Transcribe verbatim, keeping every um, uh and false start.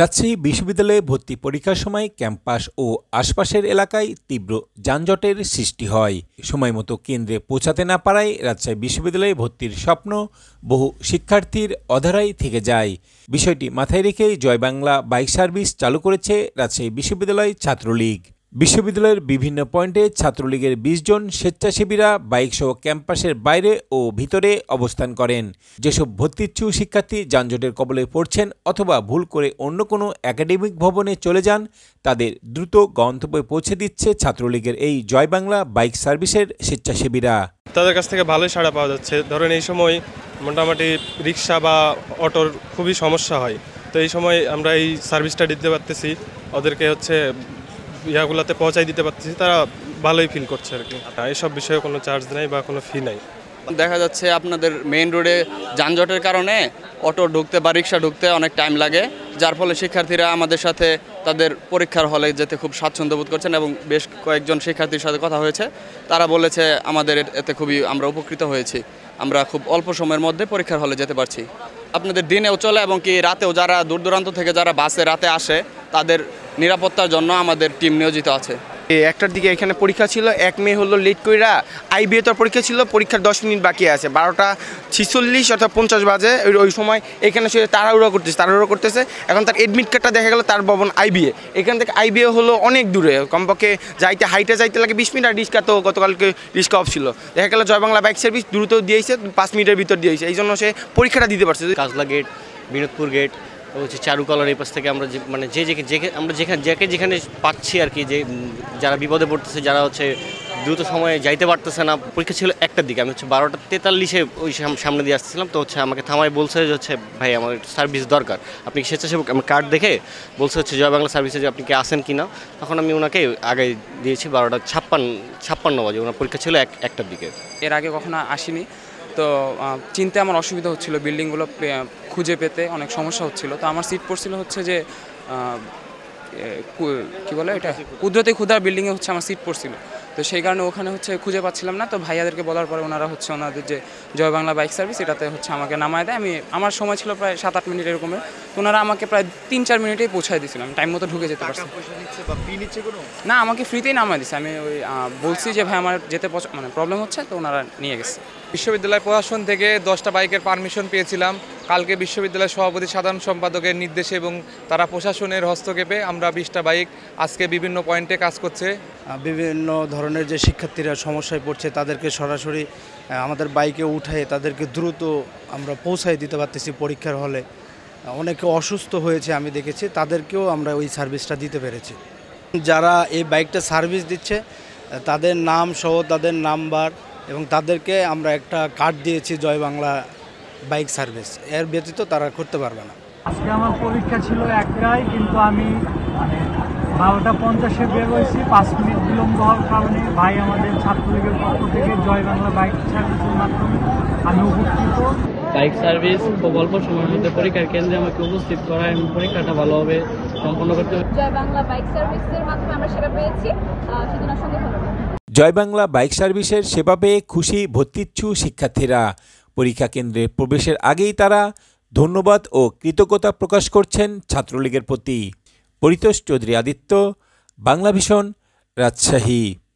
রাজশাহী বিশ্ববিদ্যালয়ে ভর্তি পরীক্ষার সময় ক্যাম্পাস ও আশপাশের এলাকায় তীব্র যানজটের সৃষ্টি হয়। সময়মতো কেন্দ্রে পৌঁছাতে না পারায় রাজশাহী বিশ্ববিদ্যালয়ে ভর্তির স্বপ্ন বহু শিক্ষার্থীর অধরাই থেকে যায়। বিষয়টি মাথায় রেখে জয় বাংলা বাইক সার্ভিস চালু করেছে রাজশাহী বিশ্ববিদ্যালয় ছাত্রলীগ। বিশ্ববিদ্যালয়ের বিভিন্ন পয়েন্টে ছাত্রলীগের বিশ জন স্বেচ্ছাসেবীরা বাইকসহ ক্যাম্পাসের বাইরে ও ভিতরে অবস্থান করেন। যেসব ভর্তিচ্ছু শিক্ষার্থী যানজটের কবলে পড়ছেন অথবা ভুল করে অন্য কোনো একাডেমিক ভবনে চলে যান, তাদের দ্রুত গন্তব্যে পৌঁছে দিচ্ছে ছাত্রলীগের এই জয় বাংলা বাইক সার্ভিসের স্বেচ্ছাসেবীরা। তাদের কাছ থেকে ভালোই সাড়া পাওয়া যাচ্ছে। ধরেন এই সময় মোটামুটি রিক্সা বা অটোর খুবই সমস্যা হয়, তো এই সময় আমরা এই সার্ভিসটা দিতে পারতেছি, ওদেরকে হচ্ছে ইয়াগুলোতে পৌঁছাই দিতে পারতেছি, তারা ভালোই ফিল করছে আর কি। এইসব বিষয়ে কোনো চার্জ নাই বা কোনো ফি নাই। দেখা যাচ্ছে আপনাদের মেইন রোডে যানজটের কারণে অটো ঢুকতে বা রিক্সা ঢুকতে অনেক টাইম লাগে, যার ফলে শিক্ষার্থীরা আমাদের সাথে তাদের পরীক্ষার হলে যেতে খুব স্বাচ্ছন্দ্য বোধ করছেন এবং বেশ কয়েকজন শিক্ষার্থীর সাথে কথা হয়েছে, তারা বলেছে আমাদের এতে খুবই আমরা উপকৃত হয়েছি, আমরা খুব অল্প সময়ের মধ্যে পরীক্ষার হলে যেতে পারছি। আপনাদের দিনেও চলে এবং কি রাতেও যারা দূর দূরান্ত থেকে যারা বাসে রাতে আসে তাদের নিরাপত্তার জন্য আমাদের টিম নিয়োজিত আছে। একটার দিকে এখানে পরীক্ষা ছিল, এক মে হলো লেট কইরা আইবিএ তোর পরীক্ষা ছিল, পরীক্ষার দশ মিনিট বাকি আছে, বারোটা ছিচল্লিশ অর্থাৎ পঞ্চাশ বাজে ওই সময় এখানে সে তাড়াহুড়া করতেছে তাড়াহুড়া করতেছে এখন তার এডমিট কার্ডটা দেখা গেল তার ভবন আইবিএ, এখান থেকে আইবিএ হলো অনেক দূরে, কমপক্ষে যাইতে হাইটে যাইতে লাগে বিশ মিনিট, আর রিক্সা তো গতকালকে রিক্সা অফ ছিল, দেখা গেল জয় বাংলা বাইক সার্ভিস দ্রুত দিয়েছে, পাঁচ মিনিটের ভিতর দিয়েছে, এই জন্য সে পরীক্ষাটা দিতে পারছে। কাজলা গেট, বিনোদপুর গেট, হচ্ছে চারুকলার এই পাশ থেকে আমরা যে মানে যে আমরা যেখানে যাকে যেখানে পাচ্ছি আর কি, যে যারা বিপদে পড়তেছে, যারা হচ্ছে দ্রুত সময়ে যাইতে পারতেছে না। পরীক্ষা ছিল একটার দিকে, আমি হচ্ছে বারোটা তেতাল্লিশে ওই সামনে দিয়ে আসতেছিলাম, তো হচ্ছে আমাকে থামায় বলছে যে হচ্ছে ভাই আমার সার্ভিস দরকার, আপনি স্বেচ্ছাসেবক আমার কার্ড দেখে বলছে হচ্ছে জয় বাংলা সার্ভিসে যে আপনি কি আসেন কি না, তখন আমি ওনাকে আগে দিয়েছি বারোটা ছাপ্পান্ন ছাপ্পান্ন বাজে, ওনার পরীক্ষা ছিল এক একটার দিকে। এর আগে কখনো আসিনি, তো চিনতে আমার অসুবিধা হচ্ছিল, বিল্ডিংগুলো খুঁজে পেতে অনেক সমস্যা হচ্ছিল, তো আমার সিট পড়ছিল হচ্ছে যে কি বলে এটা কুদরতে ক্ষুদার বিল্ডিংয়ে হচ্ছে আমার সিট পড়ছিল, তো সেই কারণে ওখানে হচ্ছে খুঁজে পাচ্ছিলাম না, তো ভাইয়াদেরকে বলার পরে ওনারা হচ্ছে ওনাদের যে জয় বাংলা বাইক সার্ভিস এটাতে হচ্ছে আমাকে নামায় দেয়। আমি আমার সময় ছিল প্রায় সাত আট মিনিট এরকমের, তো ওনারা আমাকে প্রায় তিন চার মিনিটেই পৌঁছায় দিয়েছিলাম, টাইম মতো ঢুকে যেতে পারছি না, আমাকে ফ্রিতেই নামায় দিচ্ছে। আমি ওই বলছি যে ভাই আমার যেতে মানে প্রবলেম হচ্ছে, তো ওনারা নিয়ে গেছে। বিশ্ববিদ্যালয় প্রশাসন থেকে দশটা বাইকের পারমিশন পেয়েছিলাম, কালকে বিশ্ববিদ্যালয় সভাপতি সাধারণ সম্পাদকের নির্দেশে এবং তারা প্রশাসনের হস্তক্ষেপে আমরা বিশটা বাইক আজকে বিভিন্ন পয়েন্টে কাজ করছে। বিভিন্ন ধরনের যে শিক্ষার্থীরা সমস্যায় পড়ছে তাদেরকে সরাসরি আমাদের বাইকে উঠায় তাদেরকে দ্রুত আমরা পৌঁছায় দিতে পারতেছি পরীক্ষার হলে। অনেকে অসুস্থ হয়েছে আমি দেখেছি, তাদেরকেও আমরা ওই সার্ভিসটা দিতে পেরেছি। যারা এই বাইকটা সার্ভিস দিচ্ছে তাদের নাম সহ তাদের নাম্বার এবং তাদেরকে আমরা একটা কার্ড দিয়েছি জয় বাংলা বাইক সার্ভিস, এর ব্যতীত তারা করতে পারবে না। আজকে আমার পরীক্ষা ছিল একটাই, কিন্তু আমি মানে বারোটা পঞ্চাশে বের হয়েছি, পাঁচ মিনিট বিলম্ব হওয়ার কারণে ভাই আমাদের ছাত্রলীগের পক্ষ থেকে জয় বাংলা বাইক সার্ভিসের মাধ্যমে আমি উপকৃত। বাইক সার্ভিস খুব অল্প সময়ের মধ্যে পরীক্ষার কেন্দ্রে আমাকে উপস্থিত করায় এবং পরীক্ষাটা ভালোভাবে সম্পন্ন করতে হবে। জয় বাংলা বাইক সার্ভিসের মাধ্যমে আমরা সেবা পেয়েছি, সেজন্য সঙ্গে জয় বাংলা বাইক সার্ভিসের সেবা পেয়ে খুশি ভর্তিচ্ছু শিক্ষার্থীরা। পরীক্ষা কেন্দ্রে প্রবেশের আগেই তারা ধন্যবাদ ও কৃতজ্ঞতা প্রকাশ করছেন ছাত্রলীগের প্রতি। পরিতোষ চৌধুরী, আদিত্য, বাংলা ভিশন, রাজশাহী।